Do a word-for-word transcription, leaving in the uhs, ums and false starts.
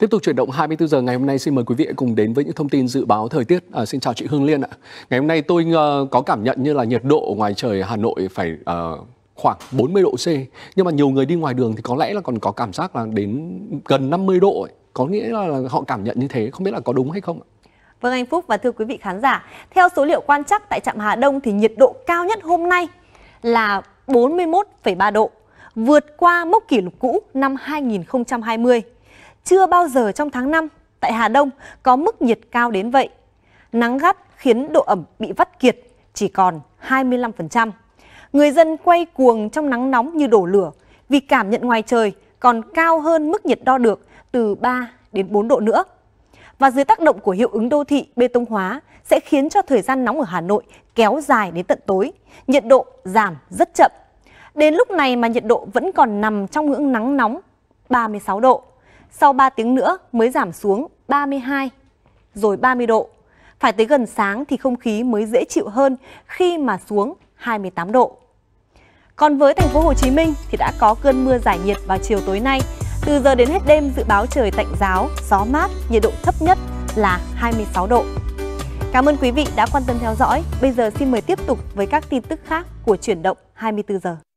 Tiếp tục chuyển động hai mươi tư giờ ngày hôm nay, xin mời quý vị cùng đến với những thông tin dự báo thời tiết. À, xin chào chị Hương Liên ạ. Ngày hôm nay tôi uh, có cảm nhận như là nhiệt độ ngoài trời Hà Nội phải uh, khoảng bốn mươi độ C. Nhưng mà nhiều người đi ngoài đường thì có lẽ là còn có cảm giác là đến gần năm mươi độ ấy. Có nghĩa là họ cảm nhận như thế, không biết là có đúng hay không ạ? Vâng anh Phúc và thưa quý vị khán giả, theo số liệu quan trắc tại trạm Hà Đông thì nhiệt độ cao nhất hôm nay là bốn mươi mốt phẩy ba độ, vượt qua mốc kỷ lục cũ năm hai nghìn không trăm hai mươi. Chưa bao giờ trong tháng năm tại Hà Đông có mức nhiệt cao đến vậy. Nắng gắt khiến độ ẩm bị vắt kiệt chỉ còn hai mươi lăm phần trăm. Người dân quay cuồng trong nắng nóng như đổ lửa vì cảm nhận ngoài trời còn cao hơn mức nhiệt đo được từ ba đến bốn độ nữa. Và dưới tác động của hiệu ứng đô thị bê tông hóa sẽ khiến cho thời gian nóng ở Hà Nội kéo dài đến tận tối, nhiệt độ giảm rất chậm. Đến lúc này mà nhiệt độ vẫn còn nằm trong ngưỡng nắng nóng ba mươi sáu độ. Sau ba tiếng nữa mới giảm xuống ba mươi hai, rồi ba mươi độ. Phải tới gần sáng thì không khí mới dễ chịu hơn khi mà xuống hai mươi tám độ. Còn với thành phố Hồ Chí Minh thì đã có cơn mưa giải nhiệt vào chiều tối nay. Từ giờ đến hết đêm dự báo trời tạnh ráo, gió mát, nhiệt độ thấp nhất là hai mươi sáu độ. Cảm ơn quý vị đã quan tâm theo dõi. Bây giờ xin mời tiếp tục với các tin tức khác của Chuyển động hai mươi tư giờ.